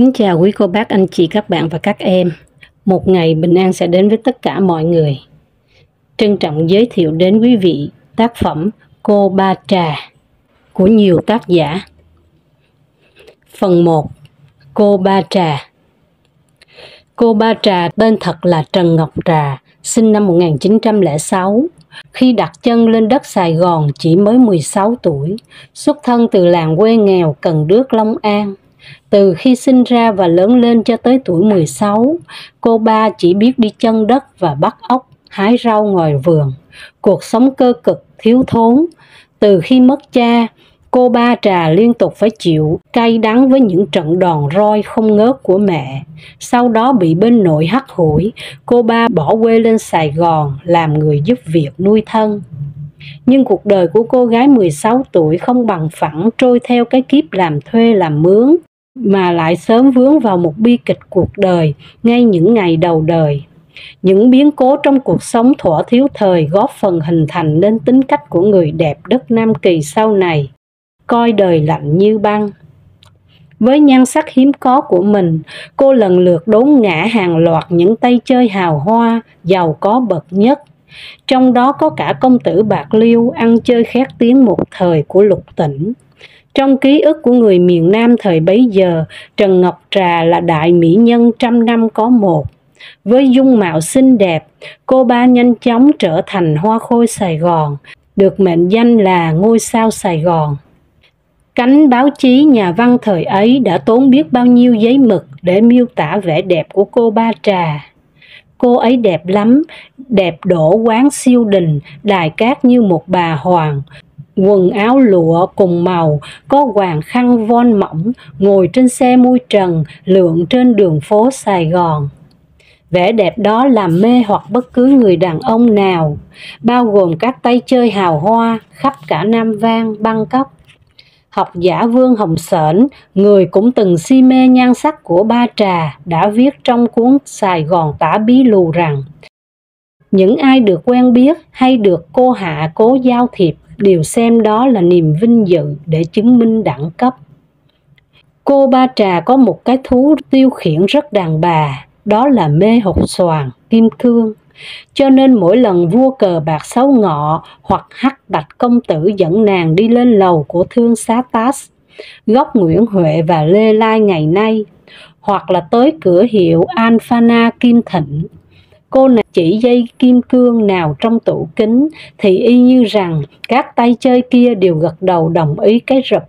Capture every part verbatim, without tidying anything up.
Kính chào quý cô bác, anh chị, các bạn và các em. Một ngày bình an sẽ đến với tất cả mọi người. Trân trọng giới thiệu đến quý vị tác phẩm Cô Ba Trà của nhiều tác giả. Phần một. Cô Ba Trà. Cô Ba Trà tên thật là Trần Ngọc Trà, sinh năm một nghìn chín trăm lẻ sáu. Khi đặt chân lên đất Sài Gòn chỉ mới mười sáu tuổi, xuất thân từ làng quê nghèo Cần Được, Long An. Từ khi sinh ra và lớn lên cho tới tuổi mười sáu, cô Ba chỉ biết đi chân đất và bắt ốc, hái rau ngoài vườn. Cuộc sống cơ cực, thiếu thốn. Từ khi mất cha, cô Ba Trà liên tục phải chịu cay đắng với những trận đòn roi không ngớt của mẹ. Sau đó bị bên nội hắt hủi, cô Ba bỏ quê lên Sài Gòn làm người giúp việc nuôi thân. Nhưng cuộc đời của cô gái mười sáu tuổi không bằng phẳng trôi theo cái kiếp làm thuê làm mướn, mà lại sớm vướng vào một bi kịch cuộc đời ngay những ngày đầu đời. Những biến cố trong cuộc sống thuở thiếu thời góp phần hình thành nên tính cách của người đẹp đất Nam Kỳ sau này, coi đời lạnh như băng. Với nhan sắc hiếm có của mình, cô lần lượt đốn ngã hàng loạt những tay chơi hào hoa, giàu có bậc nhất. Trong đó có cả công tử Bạc Liêu ăn chơi khét tiếng một thời của Lục Tỉnh. Trong ký ức của người miền Nam thời bấy giờ, Trần Ngọc Trà là đại mỹ nhân trăm năm có một. Với dung mạo xinh đẹp, cô Ba nhanh chóng trở thành hoa khôi Sài Gòn, được mệnh danh là ngôi sao Sài Gòn. Cánh báo chí nhà văn thời ấy đã tốn biết bao nhiêu giấy mực để miêu tả vẻ đẹp của cô Ba Trà. Cô ấy đẹp lắm, đẹp đổ quán siêu đình, đài cát như một bà hoàng. Quần áo lụa cùng màu, có hoàng khăn von mỏng, ngồi trên xe mui trần, lượn trên đường phố Sài Gòn. Vẻ đẹp đó làm mê hoặc bất cứ người đàn ông nào, bao gồm các tay chơi hào hoa khắp cả Nam Vang, Bangkok. Học giả Vương Hồng Sển, người cũng từng si mê nhan sắc của Ba Trà, đã viết trong cuốn Sài Gòn Tả Bí Lù rằng: những ai được quen biết hay được cô hạ cố giao thiệp đều xem đó là niềm vinh dự để chứng minh đẳng cấp. Cô Ba Trà có một cái thú tiêu khiển rất đàn bà, đó là mê hột xoàn, kim cương. Cho nên mỗi lần vua cờ bạc Sáu Ngọ hoặc Hắc Bạch công tử dẫn nàng đi lên lầu của thương xá Tass, góc Nguyễn Huệ và Lê Lai ngày nay, hoặc là tới cửa hiệu Alphana Kim Thịnh, cô nàng chỉ dây kim cương nào trong tủ kính thì y như rằng các tay chơi kia đều gật đầu đồng ý cái rụp,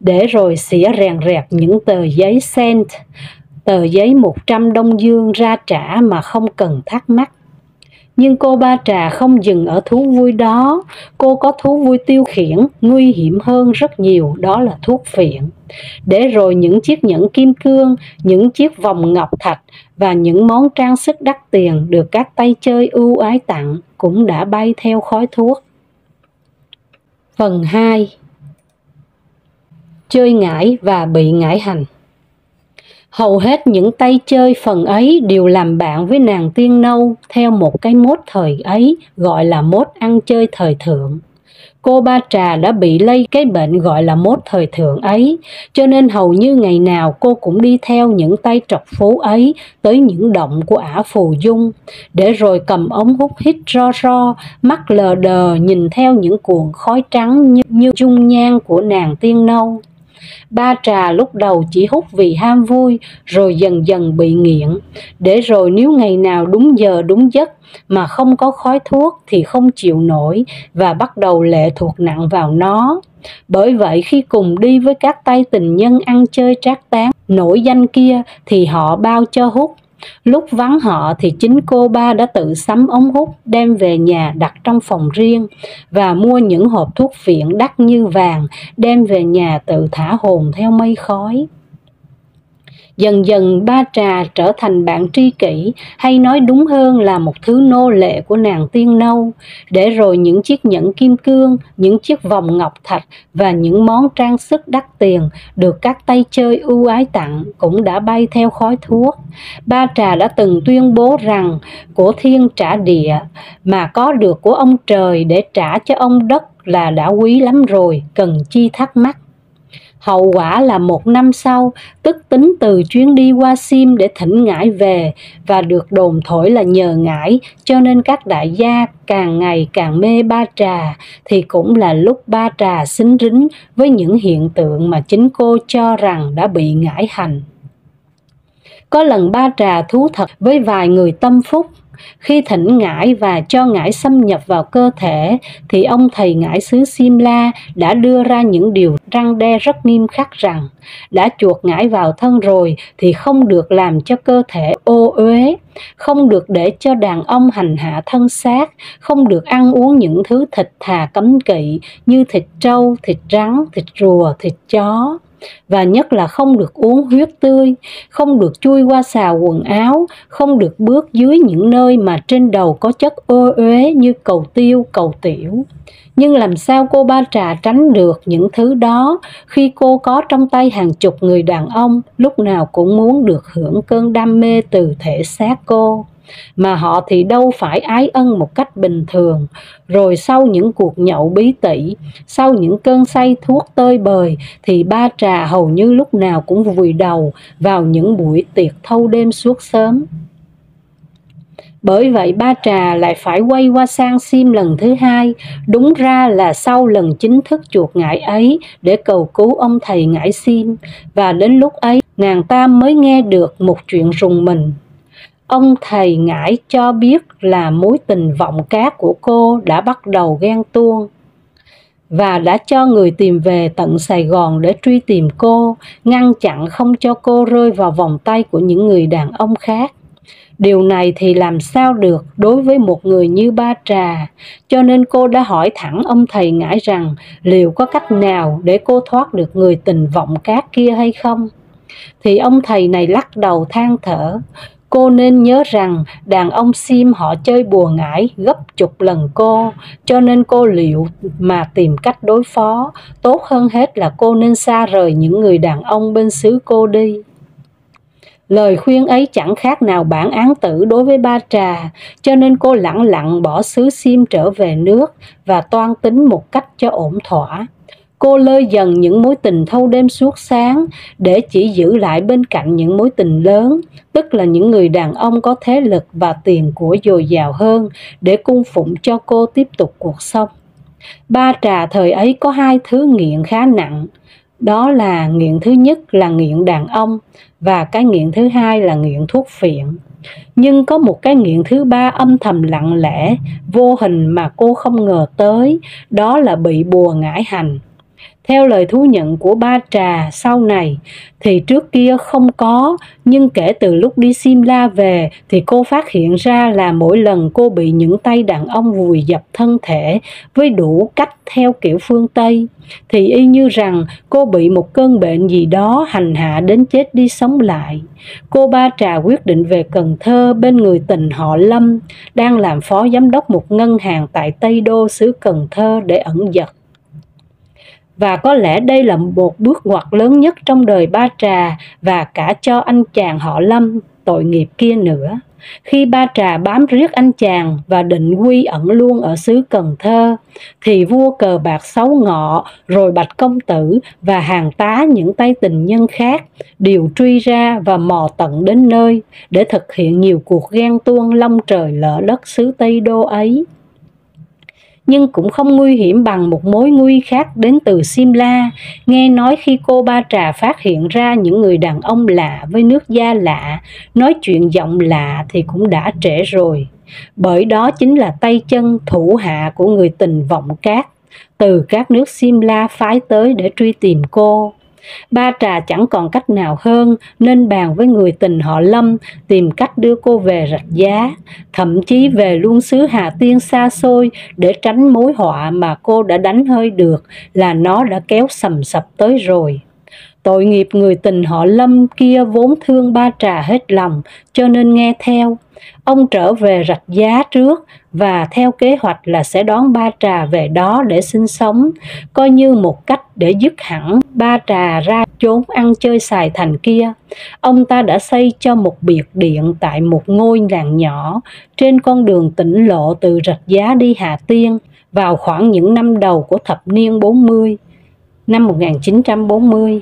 để rồi xỉa rèn rẹt những tờ giấy cent, tờ giấy một trăm Đông Dương ra trả mà không cần thắc mắc. Nhưng cô Ba Trà không dừng ở thú vui đó, cô có thú vui tiêu khiển, nguy hiểm hơn rất nhiều, đó là thuốc phiện. Để rồi những chiếc nhẫn kim cương, những chiếc vòng ngọc thạch và những món trang sức đắt tiền được các tay chơi ưu ái tặng cũng đã bay theo khói thuốc. Phần hai. Chơi ngải và bị ngải hành. Hầu hết những tay chơi phần ấy đều làm bạn với nàng tiên nâu theo một cái mốt thời ấy gọi là mốt ăn chơi thời thượng. Cô Ba Trà đã bị lây cái bệnh gọi là mốt thời thượng ấy, cho nên hầu như ngày nào cô cũng đi theo những tay trọc phố ấy tới những động của ả phù dung, để rồi cầm ống hút hít ro ro, mắt lờ đờ nhìn theo những cuộn khói trắng như, như dung nhan của nàng tiên nâu. Ba Trà lúc đầu chỉ hút vì ham vui, rồi dần dần bị nghiện. Để rồi nếu ngày nào đúng giờ đúng giấc mà không có khói thuốc thì không chịu nổi và bắt đầu lệ thuộc nặng vào nó. Bởi vậy khi cùng đi với các tay tình nhân ăn chơi trác táng nổi danh kia thì họ bao cho hút. Lúc vắng họ thì chính cô Ba đã tự sắm ống hút đem về nhà đặt trong phòng riêng, và mua những hộp thuốc phiện đắt như vàng đem về nhà tự thả hồn theo mây khói. Dần dần Ba Trà trở thành bạn tri kỷ, hay nói đúng hơn là một thứ nô lệ của nàng tiên nâu, để rồi những chiếc nhẫn kim cương, những chiếc vòng ngọc thạch và những món trang sức đắt tiền được các tay chơi ưu ái tặng cũng đã bay theo khói thuốc. Ba Trà đã từng tuyên bố rằng của thiên trả địa, mà có được của ông trời để trả cho ông đất là đã quý lắm rồi, cần chi thắc mắc. Hậu quả là một năm sau, Tức Tính từ chuyến đi qua Xiêm để thỉnh Ngải về và được đồn thổi là nhờ Ngải, cho nên các đại gia càng ngày càng mê Ba Trà, thì cũng là lúc Ba Trà xính rính với những hiện tượng mà chính cô cho rằng đã bị Ngải hành. Có lần Ba Trà thú thật với vài người tâm phúc, khi thỉnh Ngải và cho Ngải xâm nhập vào cơ thể thì ông thầy Ngải xứ Simla đã đưa ra những điều răn đe rất nghiêm khắc rằng đã chuộc Ngải vào thân rồi thì không được làm cho cơ thể ô uế, không được để cho đàn ông hành hạ thân xác, không được ăn uống những thứ thịt thà cấm kỵ như thịt trâu, thịt rắn, thịt rùa, thịt chó. Và nhất là không được uống huyết tươi, không được chui qua xà quần áo, không được bước dưới những nơi mà trên đầu có chất ô uế như cầu tiêu, cầu tiểu. Nhưng làm sao cô Ba Trà tránh được những thứ đó khi cô có trong tay hàng chục người đàn ông lúc nào cũng muốn được hưởng cơn đam mê từ thể xác cô. Mà họ thì đâu phải ái ân một cách bình thường. Rồi sau những cuộc nhậu bí tỉ, sau những cơn say thuốc tơi bời, thì Ba Trà hầu như lúc nào cũng vùi đầu vào những buổi tiệc thâu đêm suốt sớm. Bởi vậy Ba Trà lại phải quay qua sang Xiêm lần thứ hai, đúng ra là sau lần chính thức chuộc Ngải ấy để cầu cứu ông thầy Ngải Xiêm. Và đến lúc ấy nàng ta mới nghe được một chuyện rùng mình. Ông thầy Ngải cho biết là mối tình vọng cá của cô đã bắt đầu ghen tuông và đã cho người tìm về tận Sài Gòn để truy tìm cô, ngăn chặn không cho cô rơi vào vòng tay của những người đàn ông khác. Điều này thì làm sao được đối với một người như Ba Trà, cho nên cô đã hỏi thẳng ông thầy Ngải rằng liệu có cách nào để cô thoát được người tình vọng cá kia hay không. Thì ông thầy này lắc đầu than thở. Cô nên nhớ rằng đàn ông Xiêm họ chơi bùa Ngải gấp chục lần cô, cho nên cô liệu mà tìm cách đối phó, tốt hơn hết là cô nên xa rời những người đàn ông bên xứ cô đi. Lời khuyên ấy chẳng khác nào bản án tử đối với Ba Trà, cho nên cô lặng lặng bỏ xứ Xiêm trở về nước và toan tính một cách cho ổn thỏa. Cô lơi dần những mối tình thâu đêm suốt sáng để chỉ giữ lại bên cạnh những mối tình lớn, tức là những người đàn ông có thế lực và tiền của dồi dào hơn để cung phụng cho cô tiếp tục cuộc sống. Ba Trà thời ấy có hai thứ nghiện khá nặng, đó là nghiện thứ nhất là nghiện đàn ông và cái nghiện thứ hai là nghiện thuốc phiện. Nhưng có một cái nghiện thứ ba âm thầm lặng lẽ, vô hình mà cô không ngờ tới, đó là bị bùa Ngải hành. Theo lời thú nhận của Ba Trà sau này thì trước kia không có, nhưng kể từ lúc đi Simla về thì cô phát hiện ra là mỗi lần cô bị những tay đàn ông vùi dập thân thể với đủ cách theo kiểu phương Tây thì y như rằng cô bị một cơn bệnh gì đó hành hạ đến chết đi sống lại. Cô Ba Trà quyết định về Cần Thơ bên người tình họ Lâm đang làm phó giám đốc một ngân hàng tại Tây Đô xứ Cần Thơ để ẩn dật. Và có lẽ đây là một bước ngoặt lớn nhất trong đời Ba Trà và cả cho anh chàng họ Lâm tội nghiệp kia nữa. Khi Ba Trà bám riết anh chàng và định quy ẩn luôn ở xứ Cần Thơ, thì vua cờ bạc Sáu Ngọ, rồi Bạch Công Tử và hàng tá những tay tình nhân khác đều truy ra và mò tận đến nơi để thực hiện nhiều cuộc ghen tuông long trời lở đất xứ Tây Đô ấy. Nhưng cũng không nguy hiểm bằng một mối nguy khác đến từ Simla. Nghe nói khi cô Ba Trà phát hiện ra những người đàn ông lạ với nước da lạ, nói chuyện giọng lạ thì cũng đã trễ rồi. Bởi đó chính là tay chân thủ hạ của người tình vọng cát, từ các nước Simla phái tới để truy tìm cô. Ba Trà chẳng còn cách nào hơn nên bàn với người tình họ Lâm tìm cách đưa cô về Rạch Giá, thậm chí về luôn xứ Hà Tiên xa xôi để tránh mối họa mà cô đã đánh hơi được là nó đã kéo sầm sập tới rồi. Tội nghiệp người tình họ Lâm kia vốn thương Ba Trà hết lòng cho nên nghe theo. Ông trở về Rạch Giá trước và theo kế hoạch là sẽ đón Ba Trà về đó để sinh sống, coi như một cách để dứt hẳn Ba Trà ra chốn ăn chơi xài thành kia. Ông ta đã xây cho một biệt điện tại một ngôi làng nhỏ trên con đường tỉnh lộ từ Rạch Giá đi Hà Tiên vào khoảng những năm đầu của thập niên bốn mươi. năm một nghìn chín trăm bốn mươi.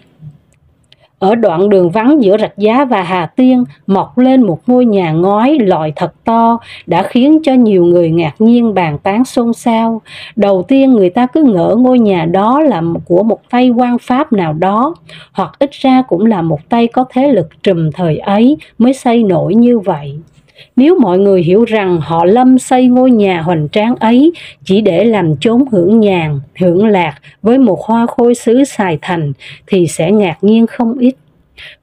Ở đoạn đường vắng giữa Rạch Giá và Hà Tiên mọc lên một ngôi nhà ngói loại thật to đã khiến cho nhiều người ngạc nhiên bàn tán xôn xao. Đầu tiên người ta cứ ngỡ ngôi nhà đó là của một tay quan Pháp nào đó, hoặc ít ra cũng là một tay có thế lực trùm thời ấy mới xây nổi như vậy. Nếu mọi người hiểu rằng họ Lâm xây ngôi nhà hoành tráng ấy chỉ để làm chốn hưởng nhàn, hưởng lạc với một hoa khôi xứ Sài Thành thì sẽ ngạc nhiên không ít.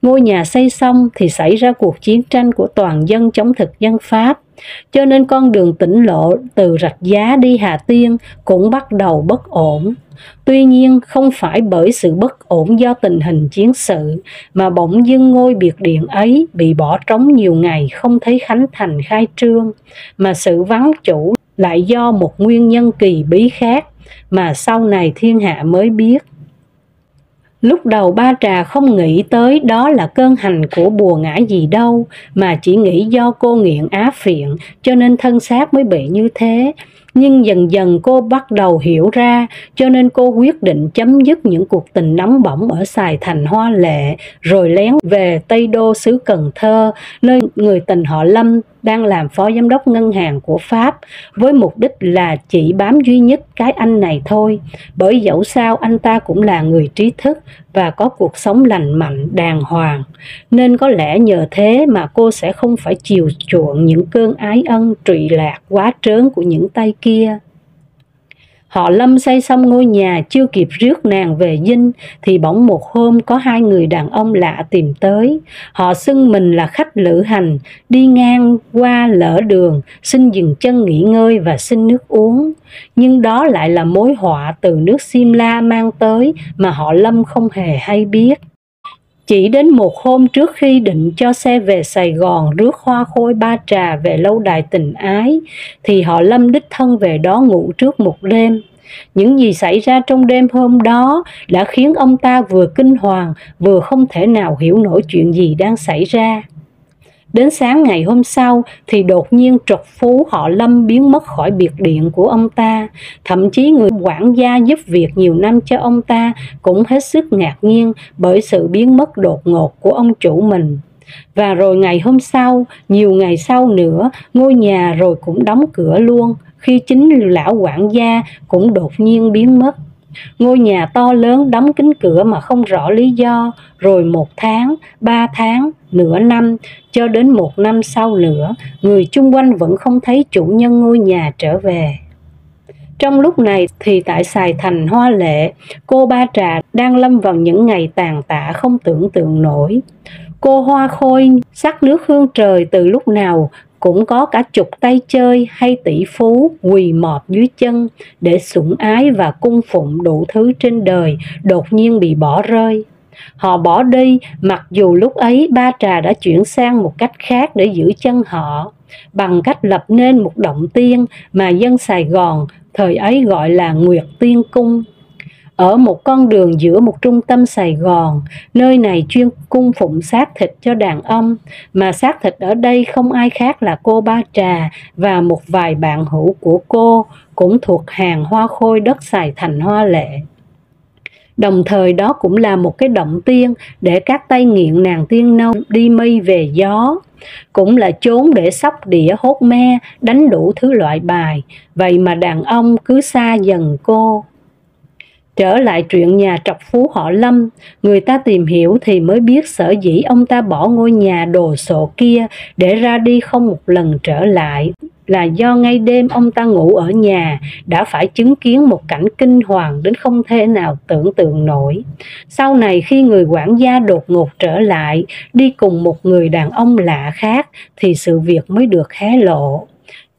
Ngôi nhà xây xong thì xảy ra cuộc chiến tranh của toàn dân chống thực dân Pháp, cho nên con đường tỉnh lộ từ Rạch Giá đi Hà Tiên cũng bắt đầu bất ổn. Tuy nhiên không phải bởi sự bất ổn do tình hình chiến sự, mà bỗng dưng ngôi biệt điện ấy bị bỏ trống nhiều ngày không thấy khánh thành khai trương, mà sự vắng chủ lại do một nguyên nhân kỳ bí khác mà sau này thiên hạ mới biết. Lúc đầu Ba Trà không nghĩ tới đó là cơn hành của bùa ngã gì đâu, mà chỉ nghĩ do cô nghiện á phiện cho nên thân xác mới bị như thế. Nhưng dần dần cô bắt đầu hiểu ra, cho nên cô quyết định chấm dứt những cuộc tình nóng bỏng ở Sài Thành hoa lệ, rồi lén về Tây Đô xứ Cần Thơ, nơi người tình họ Lâm đang làm phó giám đốc ngân hàng của Pháp, với mục đích là chỉ bám duy nhất cái anh này thôi, bởi dẫu sao anh ta cũng là người trí thức và có cuộc sống lành mạnh, đàng hoàng, nên có lẽ nhờ thế mà cô sẽ không phải chiều chuộng những cơn ái ân trụy lạc quá trớn của những tay kia. Họ Lâm xây xong ngôi nhà chưa kịp rước nàng về dinh thì bỗng một hôm có hai người đàn ông lạ tìm tới. Họ xưng mình là khách lữ hành, đi ngang qua lỡ đường, xin dừng chân nghỉ ngơi và xin nước uống. Nhưng đó lại là mối họa từ nước Simla mang tới mà họ Lâm không hề hay biết. Chỉ đến một hôm trước khi định cho xe về Sài Gòn rước hoa khôi Ba Trà về lâu đài tình ái, thì họ Lâm đích thân về đó ngủ trước một đêm. Những gì xảy ra trong đêm hôm đó đã khiến ông ta vừa kinh hoàng, vừa không thể nào hiểu nổi chuyện gì đang xảy ra. Đến sáng ngày hôm sau thì đột nhiên trọc phú họ Lâm biến mất khỏi biệt điện của ông ta. Thậm chí người quản gia giúp việc nhiều năm cho ông ta cũng hết sức ngạc nhiên bởi sự biến mất đột ngột của ông chủ mình. Và rồi ngày hôm sau, nhiều ngày sau nữa, ngôi nhà rồi cũng đóng cửa luôn khi chính lão quản gia cũng đột nhiên biến mất. Ngôi nhà to lớn đóng kín cửa mà không rõ lý do, rồi một tháng, ba tháng, nửa năm, cho đến một năm sau nữa, người chung quanh vẫn không thấy chủ nhân ngôi nhà trở về. Trong lúc này thì tại Sài Thành hoa lệ, cô Ba Trà đang lâm vào những ngày tàn tạ không tưởng tượng nổi. Cô hoa khôi sắc nước hương trời từ lúc nào cũng có cả chục tay chơi hay tỷ phú quỳ mọp dưới chân để sủng ái và cung phụng đủ thứ trên đời, đột nhiên bị bỏ rơi. Họ bỏ đi mặc dù lúc ấy Ba Trà đã chuyển sang một cách khác để giữ chân họ, bằng cách lập nên một động tiên mà dân Sài Gòn thời ấy gọi là Nguyệt Tiên Cung. Ở một con đường giữa một trung tâm Sài Gòn, nơi này chuyên cung phụng xác thịt cho đàn ông, mà xác thịt ở đây không ai khác là cô Ba Trà và một vài bạn hữu của cô cũng thuộc hàng hoa khôi đất Sài Thành hoa lệ. Đồng thời đó cũng là một cái động tiên để các tay nghiện nàng tiên nâu đi mây về gió, cũng là chốn để sóc đĩa hốt me, đánh đủ thứ loại bài, vậy mà đàn ông cứ xa dần cô. Trở lại chuyện nhà trọc phú họ Lâm, người ta tìm hiểu thì mới biết sở dĩ ông ta bỏ ngôi nhà đồ sộ kia để ra đi không một lần trở lại là do ngay đêm ông ta ngủ ở nhà đã phải chứng kiến một cảnh kinh hoàng đến không thể nào tưởng tượng nổi. Sau này khi người quản gia đột ngột trở lại, đi cùng một người đàn ông lạ khác thì sự việc mới được hé lộ.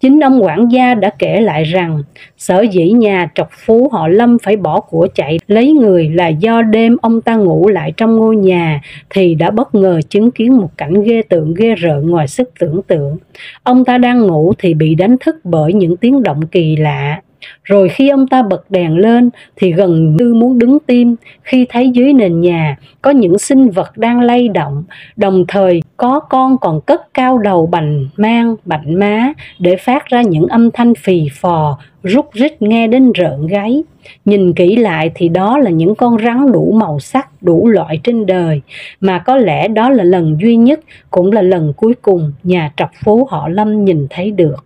Chính ông quản gia đã kể lại rằng sở dĩ nhà trọc phú họ Lâm phải bỏ của chạy lấy người là do đêm ông ta ngủ lại trong ngôi nhà thì đã bất ngờ chứng kiến một cảnh ghê tượng ghê rợn ngoài sức tưởng tượng. Ông ta đang ngủ thì bị đánh thức bởi những tiếng động kỳ lạ. Rồi khi ông ta bật đèn lên thì gần như muốn đứng tim khi thấy dưới nền nhà có những sinh vật đang lay động, đồng thời có con còn cất cao đầu bành mang, bạnh má để phát ra những âm thanh phì phò, rúc rít nghe đến rợn gáy. Nhìn kỹ lại thì đó là những con rắn đủ màu sắc, đủ loại trên đời, mà có lẽ đó là lần duy nhất, cũng là lần cuối cùng nhà trọc phố họ Lâm nhìn thấy được.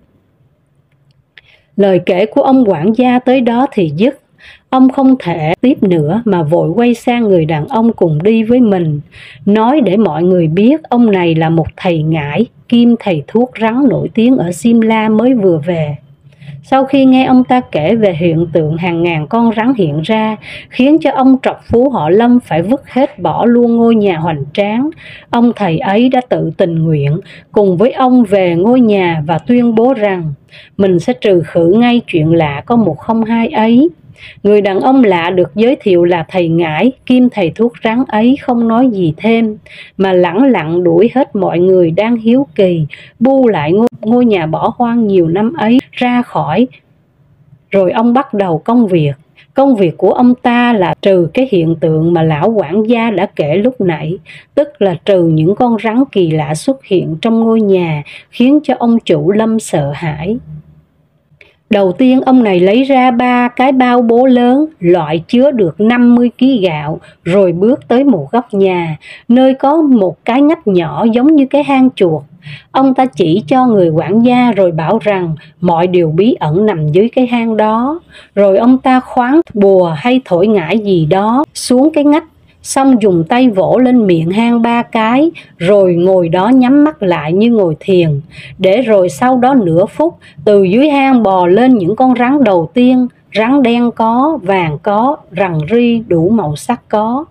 Lời kể của ông quản gia tới đó thì dứt. Ông không thể tiếp nữa mà vội quay sang người đàn ông cùng đi với mình, nói để mọi người biết ông này là một thầy ngải, kim thầy thuốc rắn nổi tiếng ở Simla mới vừa về. Sau khi nghe ông ta kể về hiện tượng hàng ngàn con rắn hiện ra, khiến cho ông trọc phú họ Lâm phải vứt hết bỏ luôn ngôi nhà hoành tráng, ông thầy ấy đã tự tình nguyện cùng với ông về ngôi nhà và tuyên bố rằng mình sẽ trừ khử ngay chuyện lạ có một không hai ấy. Người đàn ông lạ được giới thiệu là thầy ngải, kim thầy thuốc rắn ấy không nói gì thêm, mà lẳng lặng đuổi hết mọi người đang hiếu kỳ, bu lại ngôi, ngôi nhà bỏ hoang nhiều năm ấy ra khỏi. Rồi ông bắt đầu công việc. Công việc của ông ta là trừ cái hiện tượng mà lão quản gia đã kể lúc nãy, tức là trừ những con rắn kỳ lạ xuất hiện trong ngôi nhà, khiến cho ông chủ Lâm sợ hãi. Đầu tiên ông này lấy ra ba cái bao bố lớn, loại chứa được năm mươi ký gạo, rồi bước tới một góc nhà, nơi có một cái ngách nhỏ giống như cái hang chuột. Ông ta chỉ cho người quản gia rồi bảo rằng mọi điều bí ẩn nằm dưới cái hang đó. Rồi ông ta khoáng bùa hay thổi ngải gì đó xuống cái ngách, xong dùng tay vỗ lên miệng hang ba cái, rồi ngồi đó nhắm mắt lại như ngồi thiền. Để rồi sau đó nửa phút, từ dưới hang bò lên những con rắn đầu tiên, rắn đen có, vàng có, rằn ri đủ màu sắc có.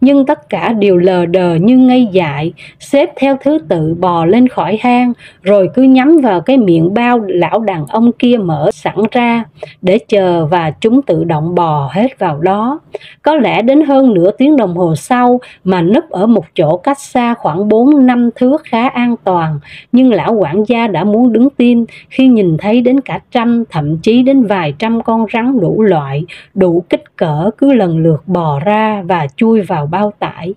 Nhưng tất cả đều lờ đờ như ngây dại, xếp theo thứ tự bò lên khỏi hang, rồi cứ nhắm vào cái miệng bao lão đàn ông kia mở sẵn ra để chờ, và chúng tự động bò hết vào đó. Có lẽ đến hơn nửa tiếng đồng hồ sau, mà núp ở một chỗ cách xa khoảng bốn năm thước khá an toàn, nhưng lão quản gia đã muốn đứng tim khi nhìn thấy đến cả trăm, thậm chí đến vài trăm con rắn đủ loại, đủ kích cỡ cứ lần lượt bò ra và chui vào bao tải.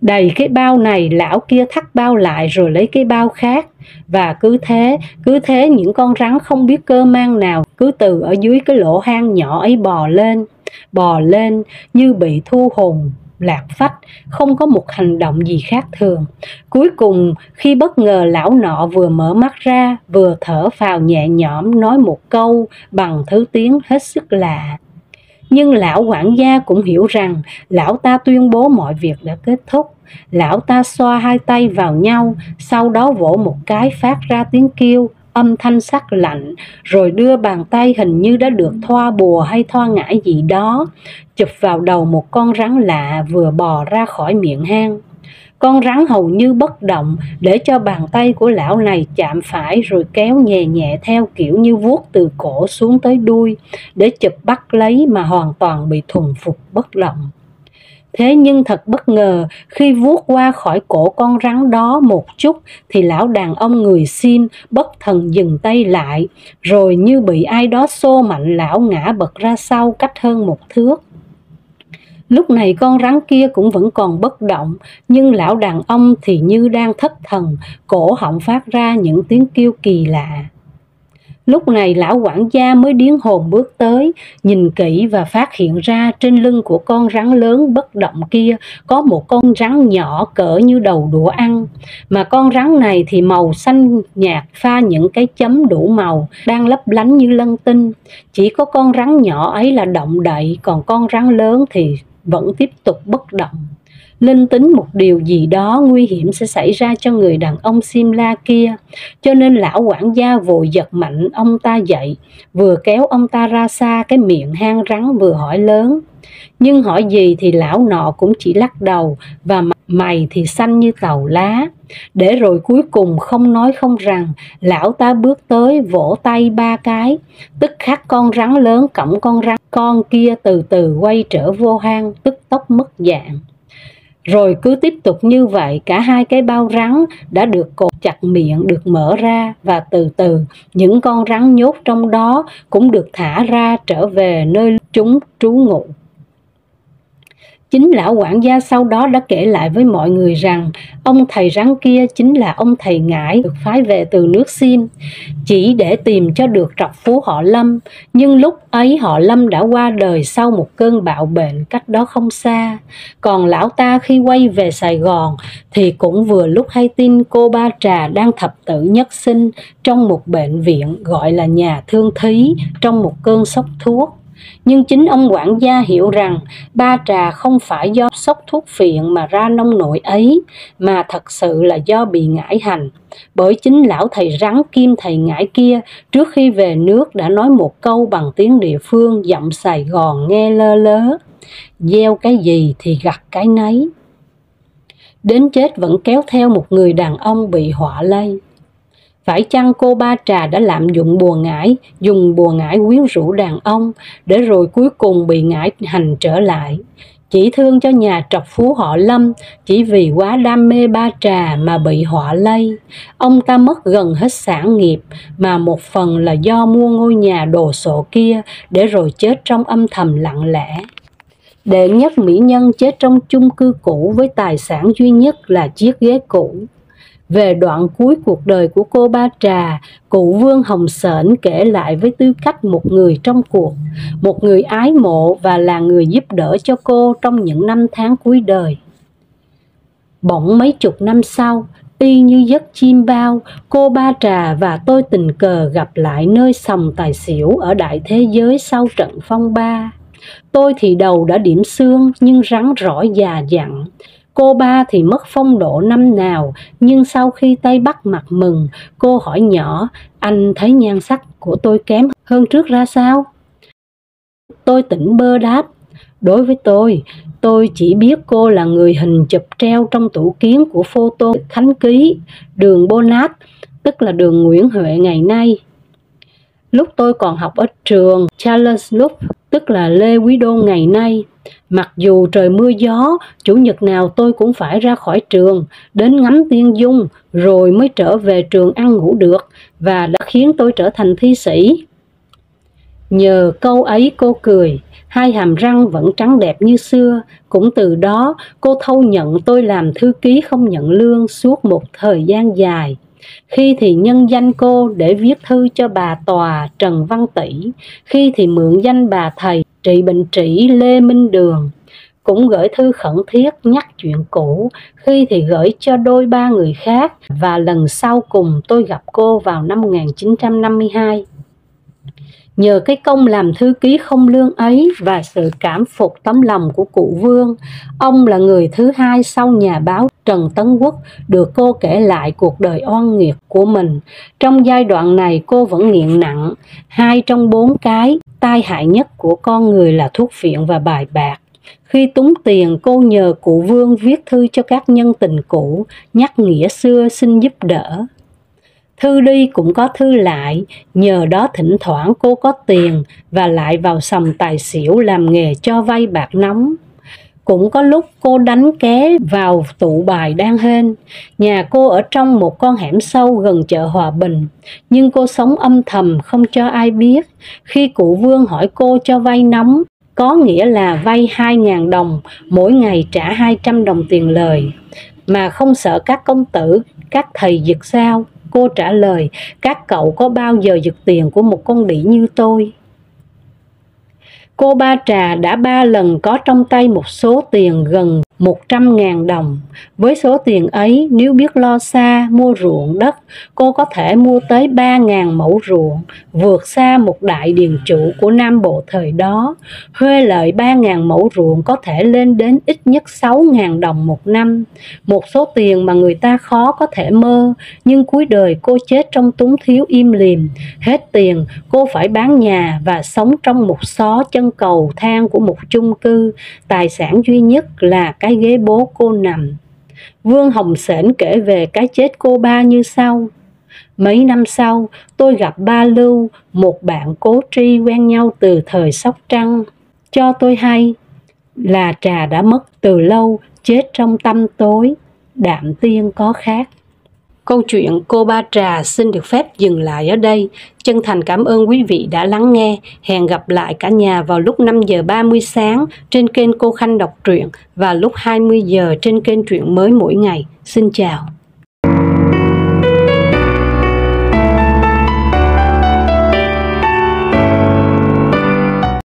Đầy cái bao này, lão kia thắt bao lại rồi lấy cái bao khác, và cứ thế, cứ thế những con rắn không biết cơ mang nào cứ từ ở dưới cái lỗ hang nhỏ ấy bò lên, bò lên như bị thu hồn lạc phách, không có một hành động gì khác thường. Cuối cùng, khi bất ngờ lão nọ vừa mở mắt ra, vừa thở phào nhẹ nhõm nói một câu bằng thứ tiếng hết sức lạ. Nhưng lão quản gia cũng hiểu rằng lão ta tuyên bố mọi việc đã kết thúc. Lão ta xoa hai tay vào nhau, sau đó vỗ một cái phát ra tiếng kêu, âm thanh sắc lạnh, rồi đưa bàn tay hình như đã được thoa bùa hay thoa ngải gì đó, chụp vào đầu một con rắn lạ vừa bò ra khỏi miệng hang. Con rắn hầu như bất động, để cho bàn tay của lão này chạm phải rồi kéo nhẹ nhẹ theo kiểu như vuốt từ cổ xuống tới đuôi để chụp bắt lấy, mà hoàn toàn bị thuần phục bất động. Thế nhưng thật bất ngờ, khi vuốt qua khỏi cổ con rắn đó một chút thì lão đàn ông người Sim bất thần dừng tay lại, rồi như bị ai đó xô mạnh lão ngã bật ra sau cách hơn một thước. Lúc này con rắn kia cũng vẫn còn bất động, nhưng lão đàn ông thì như đang thất thần, cổ họng phát ra những tiếng kêu kỳ lạ. Lúc này lão quản gia mới điếng hồn bước tới, nhìn kỹ và phát hiện ra trên lưng của con rắn lớn bất động kia có một con rắn nhỏ cỡ như đầu đũa ăn, mà con rắn này thì màu xanh nhạt pha những cái chấm đủ màu đang lấp lánh như lân tinh. Chỉ có con rắn nhỏ ấy là động đậy, còn con rắn lớn thì vẫn tiếp tục bất động. Linh tính một điều gì đó nguy hiểm sẽ xảy ra cho người đàn ông Simla kia, cho nên lão quản gia vội giật mạnh ông ta dậy, vừa kéo ông ta ra xa cái miệng hang rắn, vừa hỏi lớn. Nhưng hỏi gì thì lão nọ cũng chỉ lắc đầu, và mày thì xanh như tàu lá. Để rồi cuối cùng không nói không rằng, lão ta bước tới vỗ tay ba cái, tức khắc con rắn lớn cõng con rắn con kia từ từ quay trở vô hang, tức tốc mất dạng. Rồi cứ tiếp tục như vậy, cả hai cái bao rắn đã được cột chặt miệng được mở ra, và từ từ những con rắn nhốt trong đó cũng được thả ra trở về nơi chúng trú ngụ. Chính lão quản gia sau đó đã kể lại với mọi người rằng ông thầy rắn kia chính là ông thầy Ngải được phái về từ nước Xiêm, chỉ để tìm cho được trọc phú họ Lâm, nhưng lúc ấy họ Lâm đã qua đời sau một cơn bạo bệnh cách đó không xa. Còn lão ta khi quay về Sài Gòn thì cũng vừa lúc hay tin cô Ba Trà đang thập tử nhất sinh trong một bệnh viện gọi là nhà thương thí trong một cơn sốc thuốc. Nhưng chính ông quản gia hiểu rằng Ba Trà không phải do sốc thuốc phiện mà ra nông nổi ấy, mà thật sự là do bị Ngải hành. Bởi chính lão thầy rắn kim thầy Ngải kia trước khi về nước đã nói một câu bằng tiếng địa phương giọng Sài Gòn nghe lơ lớ: gieo cái gì thì gặt cái nấy. Đến chết vẫn kéo theo một người đàn ông bị họa lây. Phải chăng cô Ba Trà đã lạm dụng bùa ngải, dùng bùa ngải quyến rũ đàn ông, để rồi cuối cùng bị ngải hành trở lại? Chỉ thương cho nhà trọc phú họ Lâm, chỉ vì quá đam mê Ba Trà mà bị họa lây. Ông ta mất gần hết sản nghiệp, mà một phần là do mua ngôi nhà đồ sộ kia, để rồi chết trong âm thầm lặng lẽ. Đệ nhất mỹ nhân chết trong chung cư cũ với tài sản duy nhất là chiếc ghế cũ. Về đoạn cuối cuộc đời của cô Ba Trà, cụ Vương Hồng Sển kể lại với tư cách một người trong cuộc, một người ái mộ và là người giúp đỡ cho cô trong những năm tháng cuối đời. Bỗng mấy chục năm sau, y như giấc chiêm bao, cô Ba Trà và tôi tình cờ gặp lại nơi sòng tài xỉu ở đại thế giới sau trận phong ba. Tôi thì đầu đã điểm xương nhưng rắn rỏi già dặn. Cô Ba thì mất phong độ năm nào, nhưng sau khi Tây Bắc mặt mừng, cô hỏi nhỏ, anh thấy nhan sắc của tôi kém hơn trước ra sao? Tôi tỉnh bơ đáp, đối với tôi, tôi chỉ biết cô là người hình chụp treo trong tủ kiến của photo Khánh Ký, đường Bonat, tức là đường Nguyễn Huệ ngày nay. Lúc tôi còn học ở trường Charles Loop, tức là Lê Quý Đôn ngày nay, mặc dù trời mưa gió, chủ nhật nào tôi cũng phải ra khỏi trường, đến ngắm tiên dung, rồi mới trở về trường ăn ngủ được, và đã khiến tôi trở thành thi sĩ. Nhờ câu ấy cô cười, hai hàm răng vẫn trắng đẹp như xưa. Cũng từ đó, cô thâu nhận tôi làm thư ký không nhận lương suốt một thời gian dài. Khi thì nhân danh cô để viết thư cho bà tòa Trần Văn Tỷ, khi thì mượn danh bà thầy trị Bình Trị Lê Minh Đường, cũng gửi thư khẩn thiết nhắc chuyện cũ, khi thì gửi cho đôi ba người khác, và lần sau cùng tôi gặp cô vào năm một nghìn chín trăm năm mươi hai. Nhờ cái công làm thư ký không lương ấy và sự cảm phục tấm lòng của cụ Vương, ông là người thứ hai sau nhà báo Trần Tấn Quốc được cô kể lại cuộc đời oan nghiệt của mình. Trong giai đoạn này cô vẫn nghiện nặng, hai trong bốn cái tai hại nhất của con người là thuốc phiện và bài bạc. Khi túng tiền, cô nhờ cụ Vương viết thư cho các nhân tình cũ, nhắc nghĩa xưa xin giúp đỡ. Thư đi cũng có thư lại, nhờ đó thỉnh thoảng cô có tiền và lại vào sòng tài xỉu làm nghề cho vay bạc nóng. Cũng có lúc cô đánh ké vào tụ bài đang hên. Nhà cô ở trong một con hẻm sâu gần chợ Hòa Bình, nhưng cô sống âm thầm không cho ai biết. Khi cụ Vương hỏi cô cho vay nóng, có nghĩa là vay hai nghìn đồng, mỗi ngày trả hai trăm đồng tiền lời, mà không sợ các công tử, các thầy giật sao? Cô trả lời, các cậu có bao giờ giật tiền của một con đĩ như tôi? Cô Ba Trà đã ba lần có trong tay một số tiền gần một trăm nghìn đồng. Với số tiền ấy, nếu biết lo xa, mua ruộng đất, cô có thể mua tới ba nghìn mẫu ruộng, vượt xa một đại điền chủ của Nam Bộ thời đó. Huê lợi ba nghìn mẫu ruộng có thể lên đến ít nhất sáu nghìn đồng một năm. Một số tiền mà người ta khó có thể mơ, nhưng cuối đời cô chết trong túng thiếu im lìm. Hết tiền, cô phải bán nhà và sống trong một xó chân cầu thang của một chung cư. Tài sản duy nhất là cái ghế bố cô nằm. Vương Hồng Sển kể về cái chết cô Ba như sau. Mấy năm sau, tôi gặp ba Lưu, một bạn cố tri quen nhau từ thời Sóc Trăng, cho tôi hay là Trà đã mất từ lâu, chết trong tăm tối, Đạm Tiên có khác. Câu chuyện cô Ba Trà xin được phép dừng lại ở đây. Chân thành cảm ơn quý vị đã lắng nghe. Hẹn gặp lại cả nhà vào lúc năm giờ ba mươi sáng trên kênh Cô Khanh Đọc Truyện và lúc hai mươi giờ trên kênh Truyện Mới Mỗi Ngày. Xin chào.